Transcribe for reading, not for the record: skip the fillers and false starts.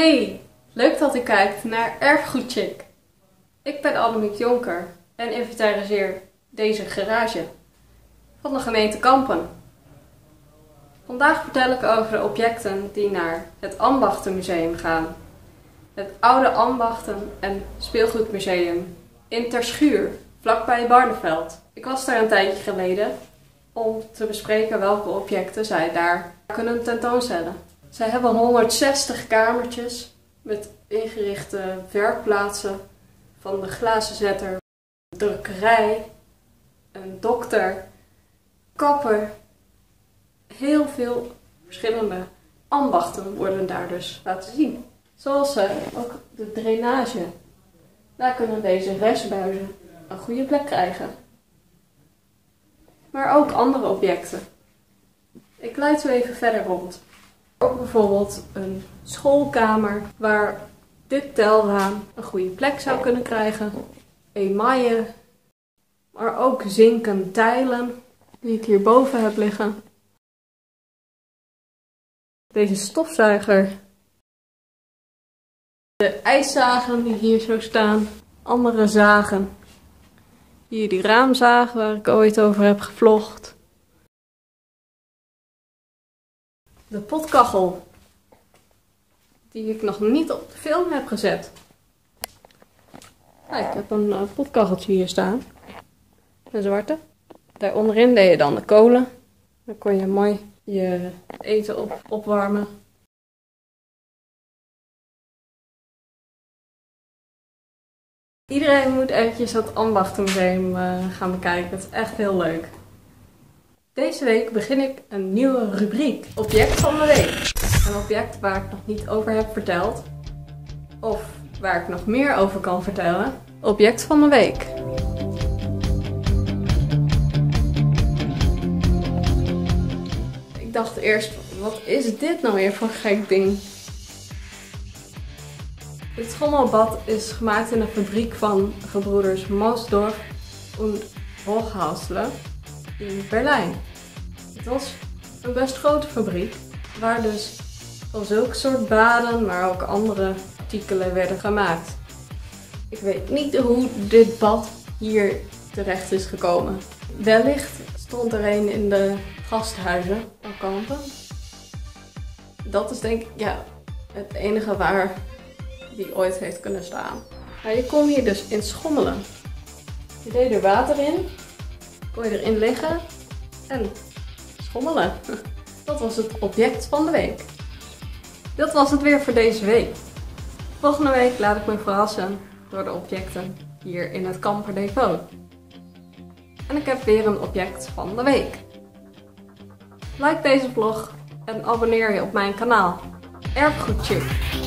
Hey, leuk dat u kijkt naar ErfgoedChick. Ik ben Annemiek Jonker en inventariseer deze garage van de gemeente Kampen. Vandaag vertel ik over de objecten die naar het Ambachtenmuseum gaan. Het Oude Ambachten- en Speelgoedmuseum in Terschuur, vlakbij Barneveld. Ik was daar een tijdje geleden om te bespreken welke objecten zij daar kunnen tentoonstellen. Zij hebben 160 kamertjes met ingerichte werkplaatsen van de glazenzetter, drukkerij, een dokter, kapper. Heel veel verschillende ambachten worden daar dus laten zien. Zoals ook de drainage. Daar kunnen deze restbuizen een goede plek krijgen. Maar ook andere objecten. Ik leid u even verder rond. Ook bijvoorbeeld een schoolkamer waar dit telraam een goede plek zou kunnen krijgen. Emaille. Maar ook zinken tijlen die ik hierboven heb liggen. Deze stofzuiger. De ijszagen die hier zo staan. Andere zagen. Hier die raamzaag waar ik ooit over heb gevlogd. De potkachel. Die ik nog niet op de film heb gezet. Kijk, ik heb een potkacheltje hier staan. Een zwarte. Daar onderin deed je dan de kolen. Dan kon je mooi je eten opwarmen. Iedereen moet eventjes dat Ambachtenmuseum gaan bekijken. Het is echt heel leuk. Deze week begin ik een nieuwe rubriek. Object van de week. Een object waar ik nog niet over heb verteld. Of waar ik nog meer over kan vertellen. Object van de week. Ik dacht eerst, wat is dit nou weer voor een gek ding? Dit schommelbad is gemaakt in de fabriek van gebroeders Mosdorff en Hochhausle in Berlijn. Het was een best grote fabriek waar dus van zulke soort baden, maar ook andere artikelen werden gemaakt. Ik weet niet hoe dit bad hier terecht is gekomen. Wellicht stond er een in de gasthuizen van Kampen. Dat is denk ik het enige waar die ooit heeft kunnen staan. Maar je kon hier dus in schommelen. Je deed er water in, kon je erin liggen en schommelen. Dat was het object van de week. Dat was het weer voor deze week. Volgende week laat ik me verrassen door de objecten hier in het Kamperdepot. En ik heb weer een object van de week. Like deze vlog en abonneer je op mijn kanaal. ErfgoedChick.